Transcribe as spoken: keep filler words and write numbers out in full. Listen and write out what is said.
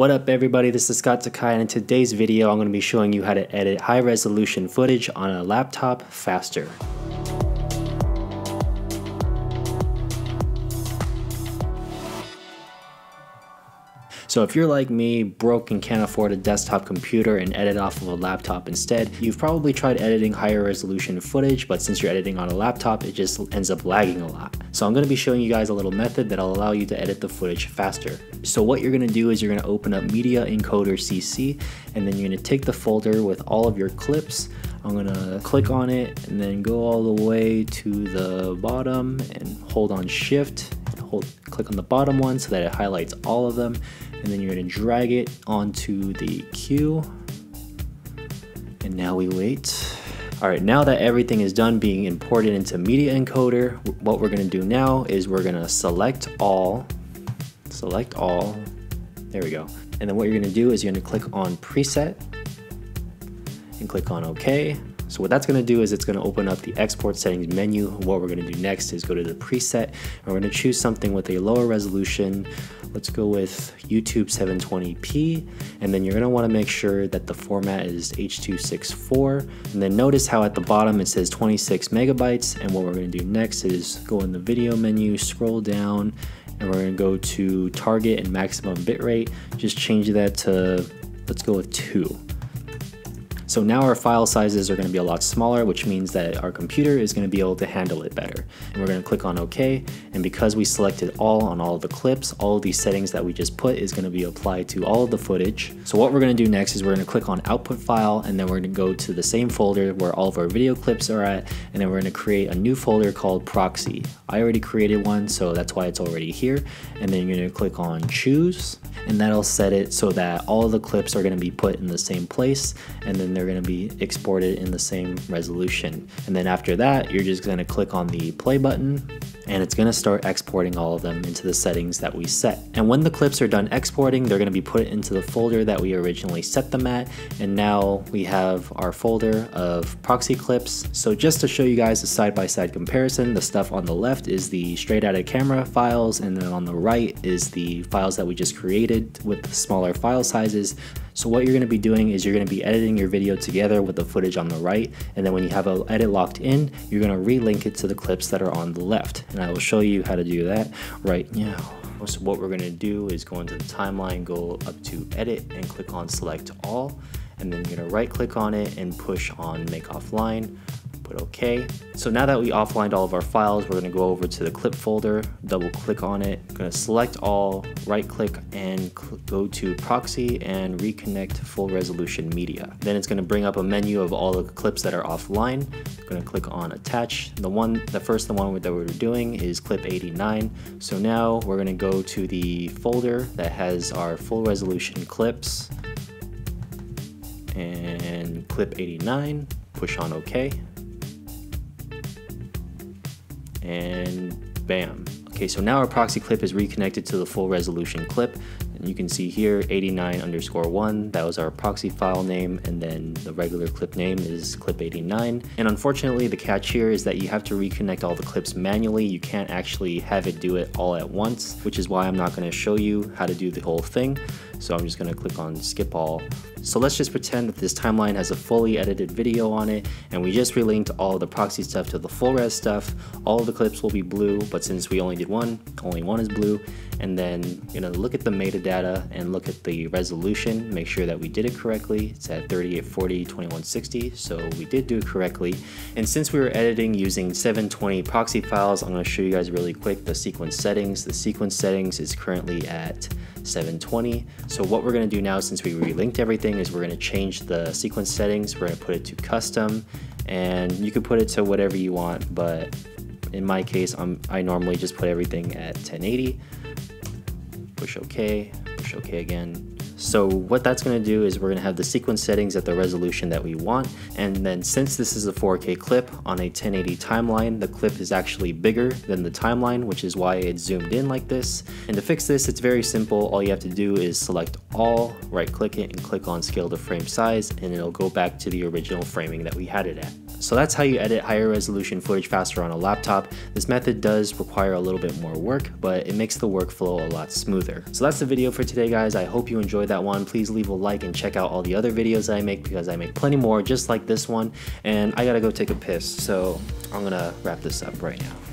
What up everybody, this is Scott Takai, and in today's video I'm going to be showing you how to edit high resolution footage on a laptop faster. So if you're like me, broke and can't afford a desktop computer and edit off of a laptop instead, you've probably tried editing higher resolution footage, but since you're editing on a laptop, it just ends up lagging a lot. So I'm going to be showing you guys a little method that'll allow you to edit the footage faster. So what you're going to do is you're going to open up Media Encoder C C, and then you're going to take the folder with all of your clips. I'm going to click on it and then go all the way to the bottom and hold on shift. Hold, click on the bottom one so that it highlights all of them, and then you're going to drag it onto the queue, and now we wait. Alright, now that everything is done being imported into Media Encoder, what we're going to do now is we're going to select all, select all, there we go, and then what you're going to do is you're going to click on preset and click on OK. So what that's going to do is it's going to open up the export settings menu. What we're going to do next is go to the preset, and we're going to choose something with a lower resolution. Let's go with YouTube seven twenty p, and then you're going to want to make sure that the format is H two sixty-four, and then notice how at the bottom it says twenty-six megabytes, and what we're going to do next is go in the video menu, scroll down, and we're going to go to target and maximum bitrate. Just change that to, let's go with two. So now our file sizes are going to be a lot smaller, which means that our computer is going to be able to handle it better. And we're going to click on OK, and because we selected all on all of the clips, all of these settings that we just put is going to be applied to all of the footage. So what we're going to do next is we're going to click on output file, and then we're going to go to the same folder where all of our video clips are at, and then we're going to create a new folder called proxy. I already created one, so that's why it's already here. And then you're going to click on choose, and that'll set it so that all of the clips are going to be put in the same place, and then they're going to be exported in the same resolution. And then after that, you're just going to click on the play button, and it's going to start exporting all of them into the settings that we set. And when the clips are done exporting, they're going to be put into the folder that we originally set them at, and now we have our folder of proxy clips. So just to show you guys a side-by-side comparison, the stuff on the left is the straight out of camera files, and then on the right is the files that we just created with the smaller file sizes. So what you're going to be doing is you're going to be editing your video together with the footage on the right, and then when you have an edit locked in, you're going to relink it to the clips that are on the left, and I will show you how to do that right now. So what we're going to do is go into the timeline, go up to edit, and click on select all, and then you're going to right click on it and push on make offline. But okay, so now that we offlined all of our files, we're going to go over to the clip folder, double click on it, I'm going to select all, right click, and cl go to proxy and reconnect full resolution media. Then it's going to bring up a menu of all the clips that are offline. I'm going to click on attach. The one, the first the one that we're doing is clip eighty-nine. So now we're going to go to the folder that has our full resolution clips and clip eighty-nine, push on OK. And bam. Okay, so now our proxy clip is reconnected to the full resolution clip. And you can see here eighty-nine underscore one, that was our proxy file name, and then the regular clip name is clip eighty-nine. And unfortunately, the catch here is that you have to reconnect all the clips manually. You can't actually have it do it all at once, which is why I'm not going to show you how to do the whole thing. So I'm just going to click on skip all. So let's just pretend that this timeline has a fully edited video on it, and we just relinked all the proxy stuff to the full res stuff. All of the clips will be blue, but since we only did one, only one is blue. And then, you know, look at the metadata and look at the resolution, make sure that we did it correctly. It's at thirty-eight forty by twenty-one sixty, so we did do it correctly. And since we were editing using seven twenty proxy files, I'm going to show you guys really quick the sequence settings. The sequence settings is currently at seven twenty. So what we're going to do now, since we relinked everything, is we're going to change the sequence settings. We're going to put it to custom, and you can put it to whatever you want, but in my case I'm, I normally just put everything at ten eighty. Push OK, push OK again. So what that's going to do is we're going to have the sequence settings at the resolution that we want, and then since this is a four K clip on a ten eighty timeline, the clip is actually bigger than the timeline, which is why it's zoomed in like this. And to fix this, it's very simple. All you have to do is select all, right click it, and click on scale to frame size, and it'll go back to the original framing that we had it at. So that's how you edit higher resolution footage faster on a laptop. This method does require a little bit more work, but it makes the workflow a lot smoother. So that's the video for today, guys. I hope you enjoyed that one. Please leave a like and check out all the other videos that I make, because I make plenty more just like this one. And I gotta go take a piss, so I'm gonna wrap this up right now.